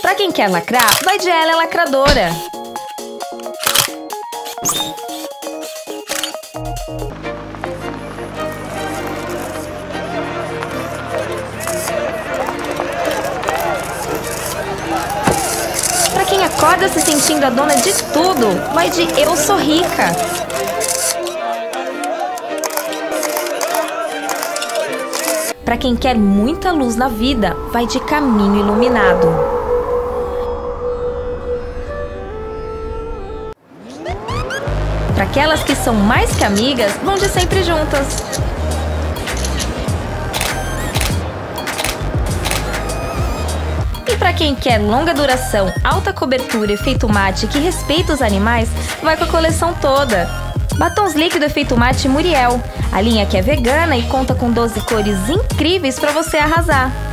Pra quem quer lacrar, vai de Ela é Lacradora. Pra quem acorda se sentindo a dona de tudo, vai de Eu Sou Rica. Para quem quer muita luz na vida, vai de Caminho Iluminado. Para aquelas que são mais que amigas, vão de Sempre Juntas. E para quem quer longa duração, alta cobertura, efeito mate que respeita os animais, vai com a coleção toda. Batons líquido efeito mate Muriel. A linha que é vegana e conta com 12 cores incríveis para você arrasar.